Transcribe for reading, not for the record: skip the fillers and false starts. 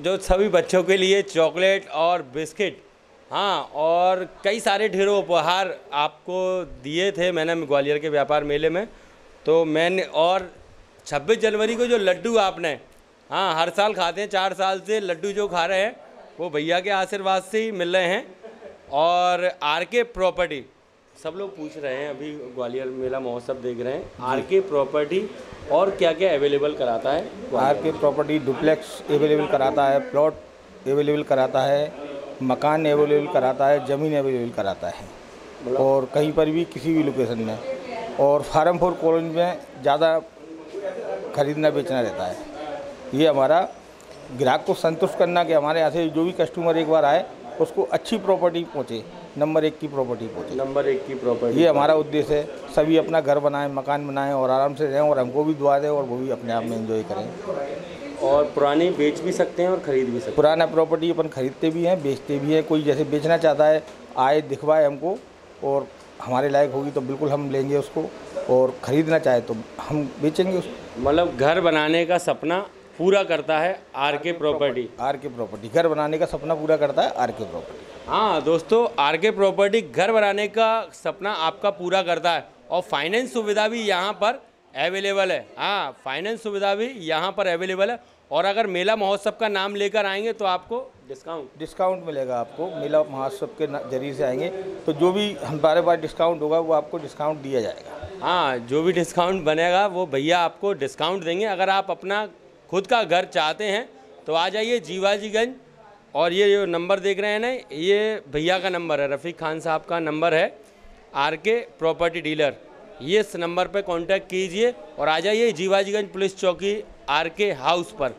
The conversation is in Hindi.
जो सभी बच्चों के लिए चॉकलेट और बिस्किट, हाँ, और कई सारे ढेरों उपहार आपको दिए थे मैंने ग्वालियर के व्यापार मेले में। तो मैंने और 26 जनवरी को जो लड्डू आपने, हाँ, हर साल खाते हैं, 4 साल से लड्डू जो खा रहे हैं वो भैया के आशीर्वाद से ही मिल रहे हैं। और आर.के प्रॉपर्टी, सब लोग पूछ रहे हैं, अभी ग्वालियर मेला महोत्सव देख रहे हैं, आर.के प्रॉपर्टी और क्या क्या अवेलेबल कराता है? आर.के प्रॉपर्टी डुप्लेक्स अवेलेबल कराता है, प्लॉट अवेलेबल कराता है, मकान अवेलेबल कराता है, ज़मीन अवेलेबल कराता है, और कहीं पर भी किसी भी लोकेशन में। और फार्मपुर कॉलोनी में ज़्यादा खरीदना बेचना रहता है। ये हमारा ग्राहक को संतुष्ट करना कि हमारे यहाँ से जो भी कस्टमर एक बार आए उसको अच्छी प्रॉपर्टी पहुँचे, नंबर 1 की प्रॉपर्टी पहुँचे। ये हमारा उद्देश्य है, सभी अपना घर बनाएं, मकान बनाएं और आराम से रहें, और हमको भी दुआ दें और वो भी अपने आप में एंजॉय करें। और पुराने बेच भी सकते हैं और ख़रीद भी सकते हैं। पुराना प्रॉपर्टी अपन ख़रीदते भी हैं, बेचते भी हैं। कोई जैसे बेचना चाहता है आए, दिखवाए हमको, और हमारे लायक होगी तो बिल्कुल हम लेंगे उसको, और ख़रीदना चाहे तो हम बेचेंगे उसको। मतलब घर बनाने का सपना पूरा करता है आर.के प्रॉपर्टी। आर.के प्रॉपर्टी घर बनाने का सपना पूरा करता है आर.के प्रॉपर्टी। हाँ दोस्तों, आर.के प्रॉपर्टी घर बनाने का सपना आपका पूरा करता है। और फाइनेंस सुविधा भी यहाँ पर अवेलेबल है। हाँ, फाइनेंस सुविधा भी यहाँ पर अवेलेबल है। और अगर मेला महोत्सव का नाम लेकर आएंगे तो आपको डिस्काउंट मिलेगा। आपको मेला महोत्सव के जरिए से आएंगे तो जो भी हमारे पास डिस्काउंट होगा वो आपको डिस्काउंट दिया जाएगा। हाँ, जो भी डिस्काउंट बनेगा वो भैया आपको डिस्काउंट देंगे। अगर आप अपना खुद का घर चाहते हैं तो आ जाइए जीवाजीगंज। और ये जो नंबर देख रहे हैं ना, ये भैया का नंबर है, रफ़ीक खान साहब का नंबर है, आर.के प्रॉपर्टी डीलर। ये इस नंबर पे कांटेक्ट कीजिए और आ जाइए जीवाजीगंज पुलिस चौकी आर.के हाउस पर।